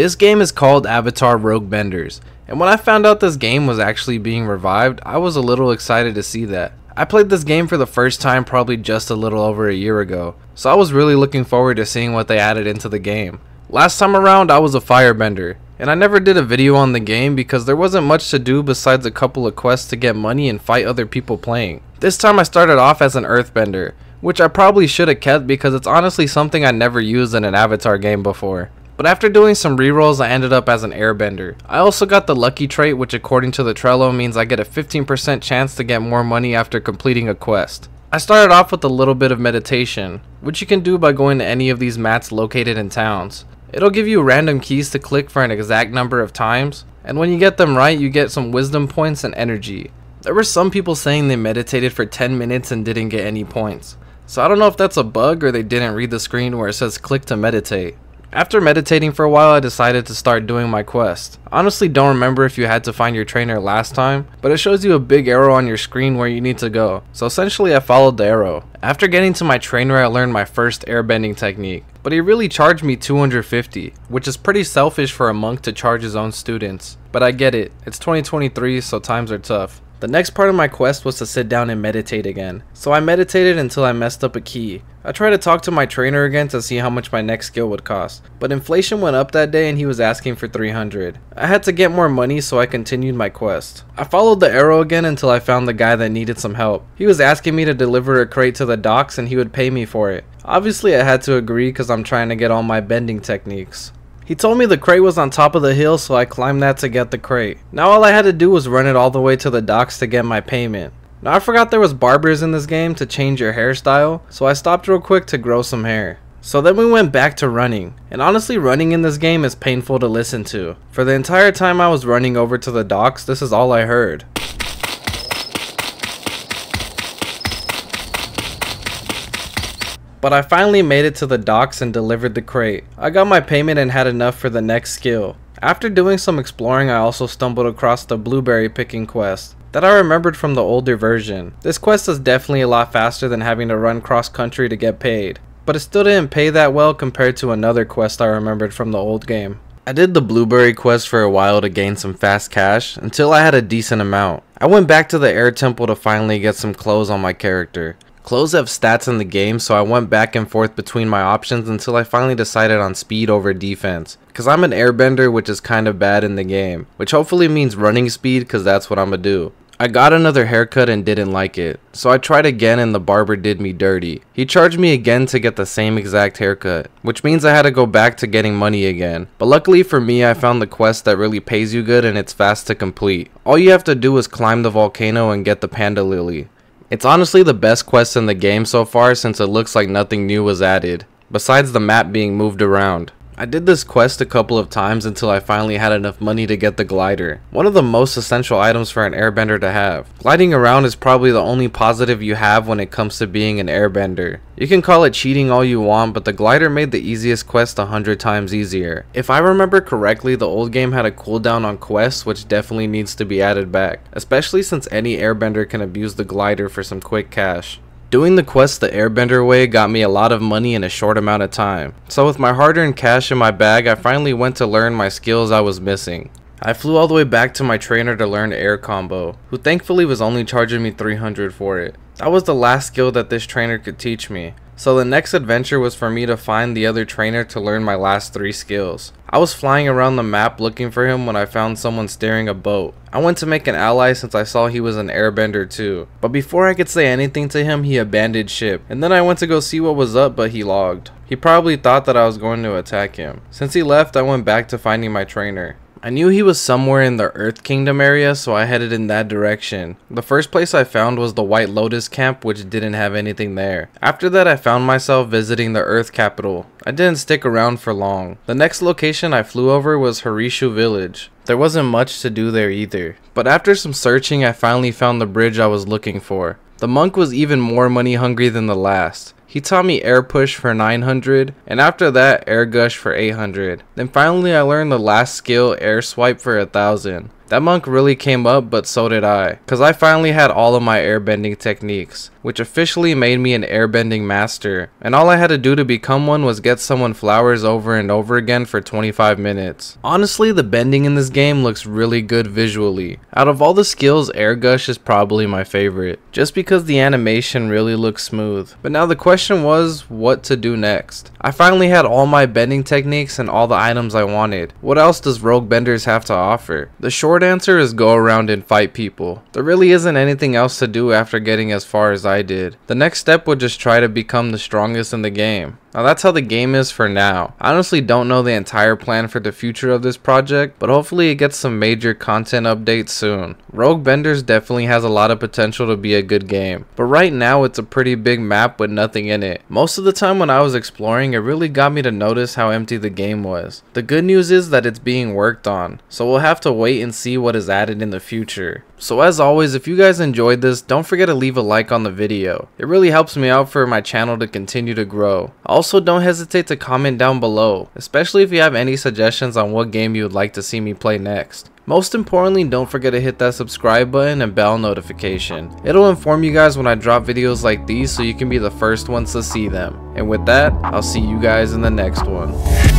This game is called Avatar Rogue Benders, and when I found out this game was actually being revived, I was a little excited to see that. I played this game for the first time probably just a little over a year ago, so I was really looking forward to seeing what they added into the game. Last time around I was a firebender, and I never did a video on the game because there wasn't much to do besides a couple of quests to get money and fight other people playing. This time I started off as an earthbender, which I probably should have kept because it's honestly something I never used in an Avatar game before. But after doing some rerolls, I ended up as an airbender. I also got the lucky trait, which according to the Trello means I get a 15% chance to get more money after completing a quest. I started off with a little bit of meditation, which you can do by going to any of these mats located in towns. It'll give you random keys to click for an exact number of times, and when you get them right you get some wisdom points and energy. There were some people saying they meditated for 10 minutes and didn't get any points, so I don't know if that's a bug or they didn't read the screen where it says click to meditate. After meditating for a while, I decided to start doing my quest. Honestly, don't remember if you had to find your trainer last time, but it shows you a big arrow on your screen where you need to go, so essentially I followed the arrow. After getting to my trainer, I learned my first airbending technique, but he really charged me 250, which is pretty selfish for a monk to charge his own students, but I get it, it's 2023 so times are tough. The next part of my quest was to sit down and meditate again, so I meditated until I messed up a key. I tried to talk to my trainer again to see how much my next skill would cost, but inflation went up that day and he was asking for 300. I had to get more money, so I continued my quest. I followed the arrow again until I found the guy that needed some help. He was asking me to deliver a crate to the docks and he would pay me for it. Obviously I had to agree because I'm trying to get all my bending techniques. He told me the crate was on top of the hill, so I climbed that to get the crate. Now all I had to do was run it all the way to the docks to get my payment. Now I forgot there was barbers in this game to change your hairstyle, so I stopped real quick to grow some hair. So then we went back to running, and honestly running in this game is painful to listen to. For the entire time I was running over to the docks, this is all I heard. But I finally made it to the docks and delivered the crate. I got my payment and had enough for the next skill. After doing some exploring, I also stumbled across the blueberry picking quest that I remembered from the older version. This quest is definitely a lot faster than having to run cross country to get paid, but it still didn't pay that well compared to another quest I remembered from the old game. I did the blueberry quest for a while to gain some fast cash until I had a decent amount. I went back to the air temple to finally get some clothes on my character. Clothes have stats in the game, so I went back and forth between my options until I finally decided on speed over defense, because I'm an airbender, which is kind of bad in the game, which hopefully means running speed because that's what I'm gonna do. I got another haircut and didn't like it, so I tried again and the barber did me dirty. He charged me again to get the same exact haircut, which means I had to go back to getting money again. But luckily for me, I found the quest that really pays you good and it's fast to complete. All you have to do is climb the volcano and get the panda lily. It's honestly the best quest in the game so far since it looks like nothing new was added, besides the map being moved around. I did this quest a couple of times until I finally had enough money to get the glider, one of the most essential items for an airbender to have. Gliding around is probably the only positive you have when it comes to being an airbender. You can call it cheating all you want, but the glider made the easiest quest 100 times easier. If I remember correctly, the old game had a cooldown on quests, which definitely needs to be added back, especially since any airbender can abuse the glider for some quick cash. Doing the quest the airbender way got me a lot of money in a short amount of time, so with my hard-earned cash in my bag, I finally went to learn my skills I was missing. I flew all the way back to my trainer to learn air combo, who thankfully was only charging me 300 for it. That was the last skill that this trainer could teach me, so the next adventure was for me to find the other trainer to learn my last 3 skills. I was flying around the map looking for him when I found someone steering a boat. I went to make an ally since I saw he was an airbender too, but before I could say anything to him, he abandoned ship, and then I went to go see what was up, but he logged. He probably thought that I was going to attack him. Since he left, I went back to finding my trainer. I knew he was somewhere in the Earth Kingdom area, so I headed in that direction. The first place I found was the White Lotus Camp, which didn't have anything there. After that, I found myself visiting the Earth Capital. I didn't stick around for long. The next location I flew over was Harishu Village. There wasn't much to do there either, but after some searching, I finally found the bridge I was looking for. The monk was even more money hungry than the last. He taught me air push for 900, and after that air gush for 800. Then finally I learned the last skill, air swipe, for 1000. That monk really came up, but so did I, cause I finally had all of my airbending techniques, which officially made me an airbending master, and all I had to do to become one was get someone flowers over and over again for 25 minutes. Honestly, the bending in this game looks really good visually. Out of all the skills, air gush is probably my favorite, just because the animation really looks smooth. But now the question was, what to do next? I finally had all my bending techniques and all the items I wanted. What else does Rogue Benders have to offer? The short answer is go around and fight people. There really isn't anything else to do after getting as far as I did. The next step would just try to become the strongest in the game. Now that's how the game is for now. I honestly don't know the entire plan for the future of this project, but hopefully it gets some major content updates soon. Rogue Benders definitely has a lot of potential to be a good game, but right now it's a pretty big map with nothing in it. Most of the time when I was exploring, it really got me to notice how empty the game was. The good news is that it's being worked on, so we'll have to wait and see what is added in the future. So as always, if you guys enjoyed this, don't forget to leave a like on the video. It really helps me out for my channel to continue to grow. Also, don't hesitate to comment down below, especially if you have any suggestions on what game you would like to see me play next. Most importantly, don't forget to hit that subscribe button and bell notification. It'll inform you guys when I drop videos like these so you can be the first ones to see them. And with that, I'll see you guys in the next one.